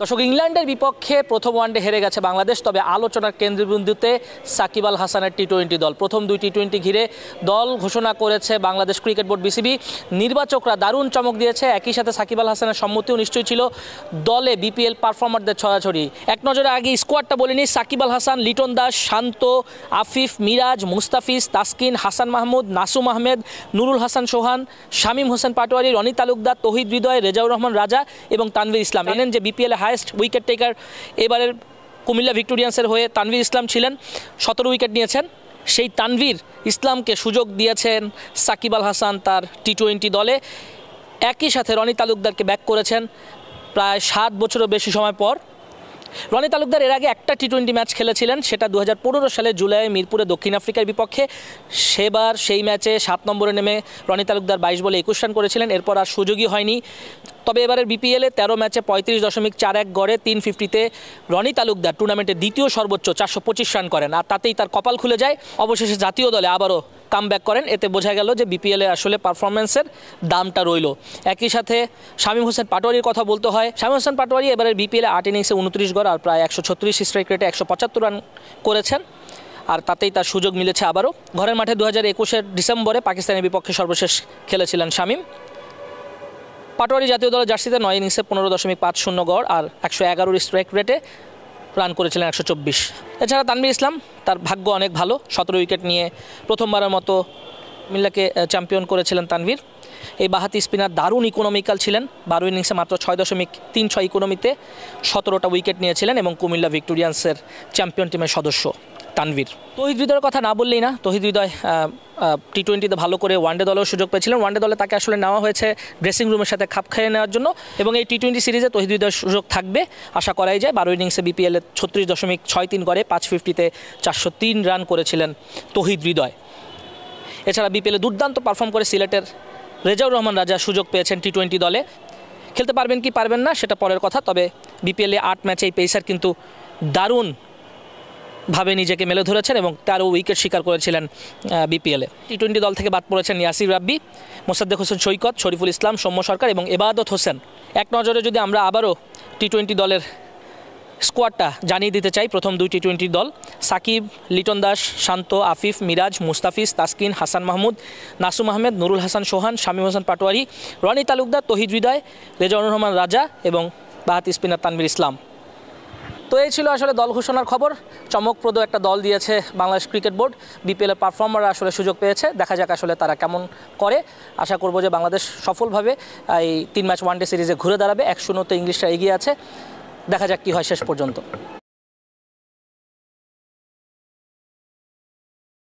দর্শক, ইংল্যান্ডের বিপক্ষে প্রথম ওয়ানডে হেরে গেছে বাংলাদেশ। তবে আলোচনার কেন্দ্রবিন্দুতে সাকিবাল হাসানের টি20 দল। প্রথম দুই টি20 ঘিরে দল ঘোষণা করেছে বাংলাদেশ ক্রিকেট বোর্ড বিসিবি। নির্বাচকরা দারুণ চমক দিয়েছে, একই সাথে সাকিবাল হাসানের সম্মতিও নিশ্চয়ই ছিল। দলে বিপিএল পারফর্মারদের ছড়াছড়ি। এক নজরে আগে স্কোয়াডটা বলিনি। সাকিবাল হাসান, লিটন দাস, শান্ত, আফিফ, মিরাজ, মুস্তাফিস, তাসকিন, হাসান মাহমুদ, নাসুম আহমেদ, নুরুল হাসান সোহান, শামীম হোসেন পাটোয়ারি, রনি তালুকদার, তৌহিদ হৃদয়, রেজাউর রহমান রাজা এবং তানভীর ইসলাম। জানেন যে বিপিএল হাইয়েস্ট উইকেট টেকার এবারের কুমিল্লা ভিক্টোরিয়ান্সের হয়ে তানভীর ইসলাম ছিলেন, 17 উইকেট নিয়েছেন। সেই তানভীর ইসলামকে সুযোগ দিয়েছেন সাকিবাল হাসান তার টি20 দলে। একই সাথে রনি তালুকদারকে ব্যাক করেছেন প্রায় 7 বছরও বেশি সময় পর। রনি তালুকদার এর আগে একটা টি20 ম্যাচ খেলেছিলেন, সেটা 2015 সালে জুলাই মিরপুরে দক্ষিণ আফ্রিকার বিপক্ষে। সেবার সেই ম্যাচে 7 নম্বরে নেমে রনি তালুকদার 22 বলে 21 রান করেছিলেন। এরপর আর সুযোগই হয়নি। তবে এবারের বিপিএলে 13 ম্যাচে 35.41 গড়ে 350-তে রনি তালুকদার টুর্নামেন্টের দ্বিতীয় সর্বোচ্চ 425 রান করেন। আর তাতেই তার কপাল খুলে যায়, অবশেষে জাতীয় দলে আবারও কামব্যাক করেন। এতে বোঝা গেল যে বিপিএলে আসলে পারফরমেন্সের দামটা রইল। একই সাথে শামীম হোসেন পাটোয়ারির কথা বলতে হয়। শামীম হোসেন পাটোয়ারি এবারের বিপিএলে 8 ইনিংসে 29 গড় আর প্রায় 136 স্ট্রাইক রেটে 175 রান করেছেন। আর তাতেই তার সুযোগ মিলেছে আবারও। ঘরের মাঠে 2021-এর ডিসেম্বরে পাকিস্তানের বিপক্ষে সর্বশেষ খেলেছিলেন শামীম। পাটোয়ারি জাতীয় দলের জার্সিতে 9 ইনিংসে 15.50 গড় আর 111 স্ট্রাইক রেটে রান করেছিলেন 124। এছাড়া তানভীর ইসলাম, তার ভাগ্য অনেক ভালো, 17 উইকেট নিয়ে প্রথমবারের মতো কুমিল্লাকে চ্যাম্পিয়ন করেছিলেন তানভীর। এই বাঁহাতি স্পিনার দারুণ ইকোনমিক্যাল ছিলেন, 12 ইনিংসে মাত্র 6.36 ইকোনমিতে 17টা উইকেট নিয়েছিলেন এবং কুমিল্লা ভিক্টোরিয়ান্সের চ্যাম্পিয়ন টিমের সদস্য তানভীর। তৌহিদ হৃদয়ের কথা না বললেই না। তৌহিদ হৃদয় টি20-তে ভালো করে ওয়ানডে দলেও সুযোগ পেয়েছিলেন। ওয়ানডে দলে তাকে আসলে নেওয়া হয়েছে ড্রেসিং রুমের সাথে খাপ খেয়ে নেওয়ার জন্য, এবং এই টি20 সিরিজে তৌহিদ হৃদয়ের সুযোগ থাকবে আশা করাই যায়। 12 ইনিংসে বিপিএলে 36.63 গড়ে 550-তে 403 রান করেছিলেন তৌহিদ হৃদয়। এছাড়া বিপিএলে দুর্দান্ত পারফর্ম করে সিলেটের রেজাউর রহমান রাজা সুযোগ পেয়েছেন টি20 দলে। খেলতে পারবেন কি পারবেন না সেটা পরের কথা, তবে বিপিএলে 8 ম্যাচে এই পেসার কিন্তু দারুণ ভাবে নিজেকে মেলে ধরেছেন এবং 13 উইকেট শিকার করেছিলেন বিপিএলে। টি20 দল থেকে বাদ পড়েছেন ইয়াসির রাব্বি, মোসাদ্দেক হোসেন সৈকত, শরীফুল ইসলাম, সৌম্য সরকার এবং এবাদত হোসেন। এক নজরে যদি আমরা আবারও টি20 দলের স্কোয়াডটা জানিয়ে দিতে চাই, প্রথম দুই টি20 দল সাকিব, লিটন দাস, শান্ত, আফিফ, মিরাজ, মুস্তাফিস, তাসকিন, হাসান মাহমুদ, নাসুম আহমেদ, নুরুল হাসান সোহান, শামীম হোসেন পাটোয়ারি, রনি তালুকদার, তৌহিদ হৃদয়, রেজাউর রহমান রাজা এবং বাঁহাতি স্পিনার তানভীর ইসলাম। তো এই ছিল আসলে দল ঘোষণার খবর। চমকপ্রদ একটা দল দিয়েছে বাংলাদেশ ক্রিকেট বোর্ড। বিপিএলের পারফর্মাররা আসলে সুযোগ পেয়েছে, দেখা যাক আসলে তারা কেমন করে। আশা করব যে বাংলাদেশ সফলভাবে এই 3 ম্যাচ ওয়ানডে সিরিজে ঘুরে দাঁড়াবে। 1-0-তে ইংলিশরা এগিয়ে আছে, দেখা যাক কী হয় শেষ পর্যন্ত।